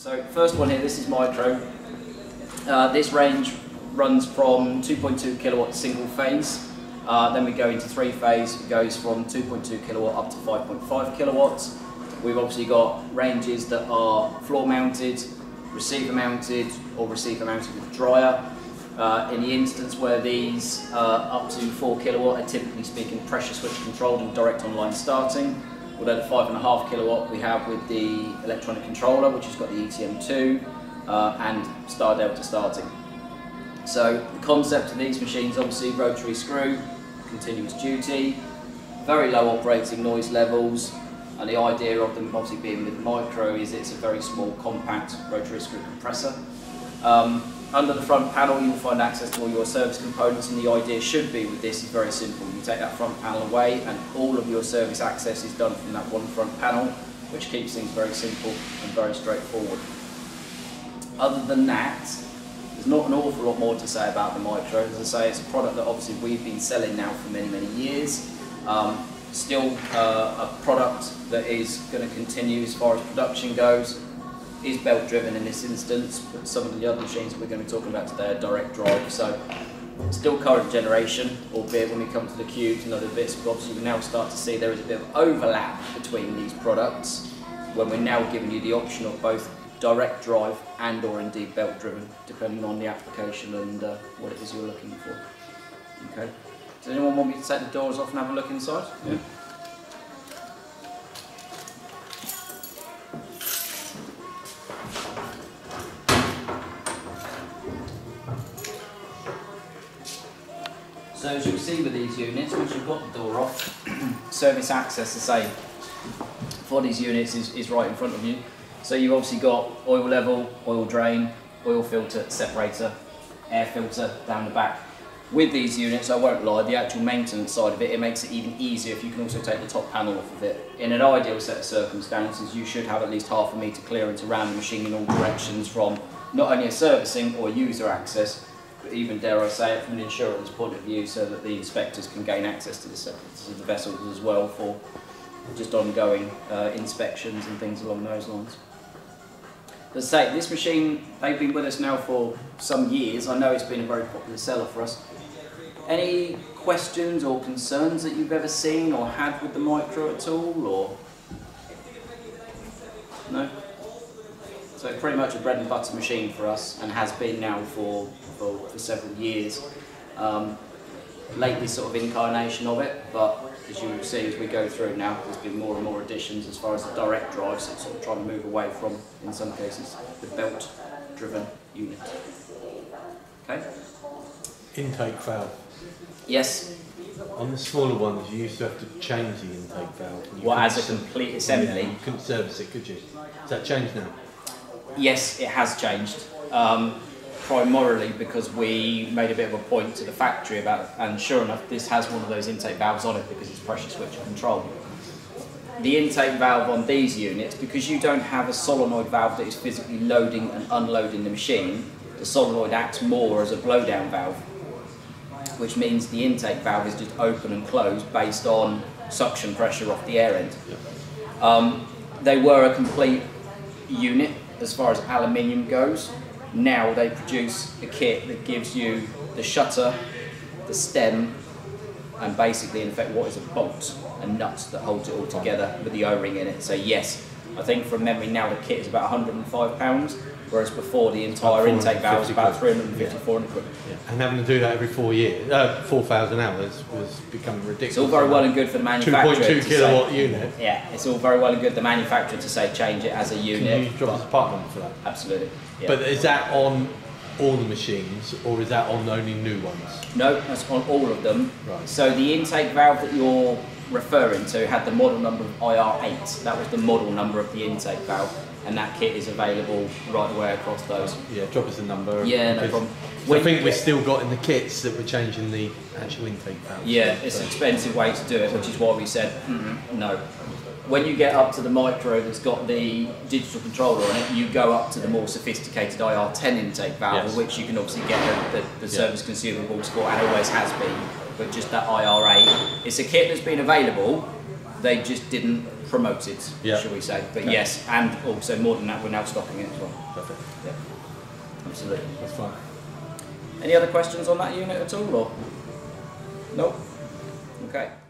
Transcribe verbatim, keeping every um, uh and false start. So first one here, this is MICRO. Uh, this range runs from two point two kilowatt single phase, uh, then we go into three phase, it goes from two point two kilowatt up to five point five kilowatts. We've obviously got ranges that are floor mounted, receiver mounted, or receiver mounted with dryer. Uh, in the instance where these uh, up to four kilowatt are typically speaking pressure switch controlled and direct online starting, although the five point five kilowatt we have with the electronic controller, which has got the E T M two uh, and Star Delta starting. So the concept of these machines, obviously rotary screw, continuous duty, very low operating noise levels, and the idea of them obviously being with MICRO is it's a very small compact rotary screw compressor. Um, under the front panel you will find access to all your service components, and the idea should be with this is very simple. You take that front panel away and all of your service access is done from that one front panel, which keeps things very simple and very straightforward. Other than that, there's not an awful lot more to say about the MICRO. As I say, it's a product that obviously we've been selling now for many, many years. Um, still uh, a product that is going to continue as far as production goes. Is belt driven in this instance, but some of the other machines we're going to be talking about today are direct drive, so still current generation, albeit when we come to the cubes and other bits, but obviously we now start to see there is a bit of overlap between these products when we're now giving you the option of both direct drive and or indeed belt driven, depending on the application and uh, what it is you're looking for. Okay. Does anyone want me to take the doors off and have a look inside? Yeah. So as you can see with these units, once you've got the door off, service access the same for these units is, is right in front of you. So you've obviously got oil level, oil drain, oil filter, separator, air filter down the back. With these units, I won't lie, the actual maintenance side of it, it makes it even easier if you can also take the top panel off of it. In an ideal set of circumstances, you should have at least half a metre clearance around the machine in all directions from not only a servicing or user access, but even, dare I say it, from an insurance point of view, so that the inspectors can gain access to the, to the vessels as well for just ongoing uh, inspections and things along those lines. As I say, this machine, they've been with us now for some years. I know it's been a very popular seller for us. Any questions or concerns that you've ever seen or had with the MICRO at all, or? No? So it's pretty much a bread and butter machine for us, and has been now for, for, for several years. Um, lately sort of incarnation of it, but as you will see as we go through now, there's been more and more additions as far as the direct drive, so sort of trying to move away from, in some cases, the belt driven unit. Okay? Intake valve. Yes. On the smaller ones, you used to have to change the intake valve. Well, as a complete assembly. You couldn't service it, could you? Has that changed now? Yes, it has changed, um, primarily because we made a bit of a point to the factory about it, and sure enough this has one of those intake valves on it because it's pressure switch controlled. The intake valve on these units, because you don't have a solenoid valve that is physically loading and unloading the machine, the solenoid acts more as a blowdown valve, which means the intake valve is just open and closed based on suction pressure off the air end. Um, they were a complete unit as far as aluminium goes. Now they produce a kit that gives you the shutter, the stem, and basically in effect what is a bolt, a nut that holds it all together with the O-ring in it. So yes, I think from memory now the kit is about one hundred and five pounds, whereas before the entire intake valve was about three hundred and fifty-four. Yeah. Yeah. And having to do that every four years, uh, four thousand hours was becoming ridiculous. It's all very well and good for the manufacturer. two point two kilowatt unit. Yeah, it's all very well and good the manufacturer to say change it as a unit. Can you drop us a part number for that? Absolutely. Yeah. But is that on all the machines, or is that on only new ones? No, that's on all of them. Right. So the intake valve that you're referring to had the model number of I R eight. That was the model number of the intake valve, and that kit is available right away across those. Yeah, drop us a number. Yeah, no problem. I think we've still got in the kits that we're changing the actual intake valve. Yeah, it's an expensive way to do it, which is why we said mm-hmm, no. When you get up to the MICRO that's got the digital controller on it, you go up to the more sophisticated I R ten intake valve, yes, which you can obviously get the, the, the yeah. service consumables for, and always has been, but just that I R eight. It's a kit that's been available, they just didn't promoted, yeah. shall we say. But okay. yes, and also more than that, we're now stocking it as well. Perfect. Yeah. Absolutely. That's fine. Any other questions on that unit at all? Or? Nope. Okay.